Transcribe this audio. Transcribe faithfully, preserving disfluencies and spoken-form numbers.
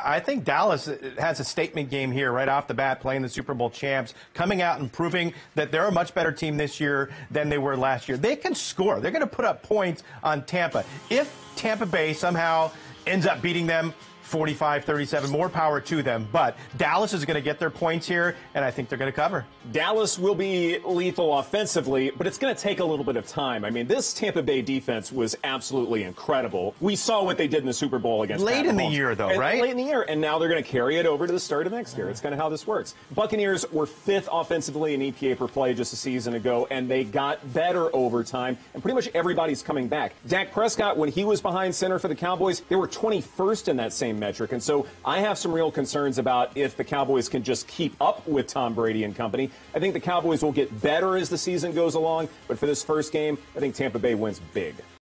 I think Dallas has a statement game here right off the bat, playing the Super Bowl champs, coming out and proving that they're a much better team this year than they were last year. They can score. They're going to put up points on Tampa. If Tampa Bay somehow ends up beating them, forty-five thirty-seven, more power to them. But Dallas is going to get their points here, and I think they're going to cover. Dallas will be lethal offensively, but it's going to take a little bit of time. I mean, this Tampa Bay defense was absolutely incredible. We saw what they did in the Super Bowl against Late Pat in Mahomes. the year, though, and, right? Late in the year, and now they're going to carry it over to the start of next year. It's kind of how this works. Buccaneers were fifth offensively in E P A per play just a season ago, and they got better over time, and pretty much everybody's coming back. Dak Prescott, when he was behind center for the Cowboys, they were twenty-first in that same metric. And so I have some real concerns about if the Cowboys can just keep up with Tom Brady and company. I think the Cowboys will get better as the season goes along, but for this first game, I think Tampa Bay wins big.